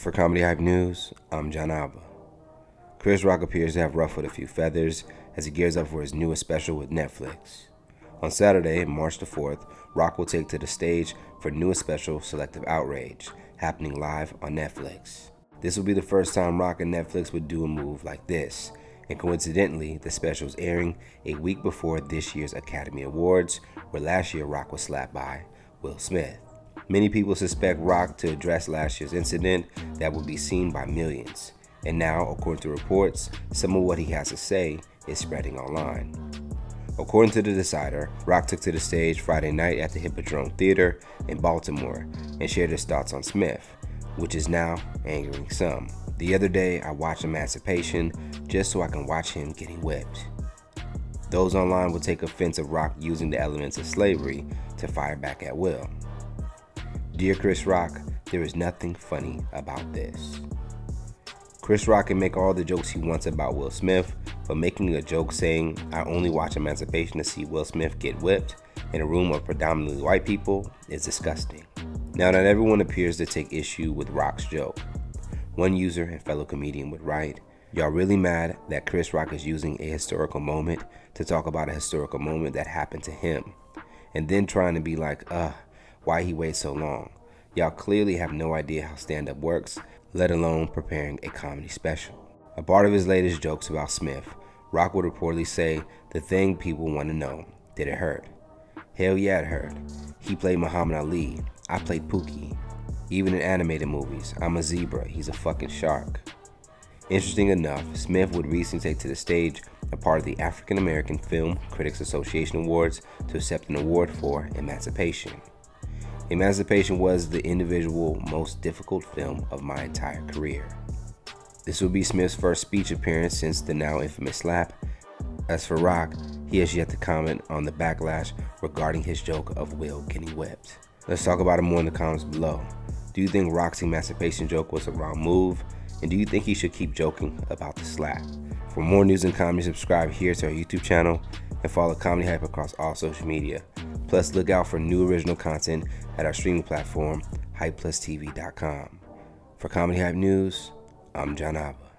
For Comedy Hype News, I'm John Alba. Chris Rock appears to have ruffled a few feathers as he gears up for his newest special with Netflix. On Saturday, March the 4th, Rock will take to the stage for newest special, Selective Outrage, happening live on Netflix. This will be the first time Rock and Netflix would do a move like this, and coincidentally, the special is airing a week before this year's Academy Awards, where last year Rock was slapped by Will Smith. Many people suspect Rock to address last year's incident that will be seen by millions, and now, according to reports, some of what he has to say is spreading online. According to The Decider, Rock took to the stage Friday night at the Hippodrome Theater in Baltimore and shared his thoughts on Smith, which is now angering some. The other day, I watched Emancipation just so I can watch him getting whipped. Those online will take offense of Rock using the elements of slavery to fire back at Will. Dear Chris Rock, there is nothing funny about this. Chris Rock can make all the jokes he wants about Will Smith, but making a joke saying, I only watch Emancipation to see Will Smith get whipped in a room of predominantly white people is disgusting. Now, not everyone appears to take issue with Rock's joke. One user and fellow comedian would write, y'all really mad that Chris Rock is using a historical moment to talk about a historical moment that happened to him, and then trying to be like, why he waits so long? Y'all clearly have no idea how stand-up works, let alone preparing a comedy special. A part of his latest jokes about Smith, Rock would reportedly say, the thing people want to know, did it hurt? Hell yeah, it hurt. He played Muhammad Ali. I played Pookie. Even in animated movies, I'm a zebra. He's a fucking shark. Interesting enough, Smith would recently take to the stage a part of the African-American Film Critics Association Awards to accept an award for Emancipation. Emancipation was the individual most difficult film of my entire career. This will be Smith's first speech appearance since the now infamous slap. As for Rock, he has yet to comment on the backlash regarding his joke of Will getting whipped. Let's talk about it more in the comments below. Do you think Rock's Emancipation joke was a wrong move? And do you think he should keep joking about the slap? For more news and comedy, subscribe here to our YouTube channel and follow Comedy Hype across all social media. Plus, look out for new original content at our streaming platform, HypePlusTV.com. For Comedy Hype News, I'm John Alba.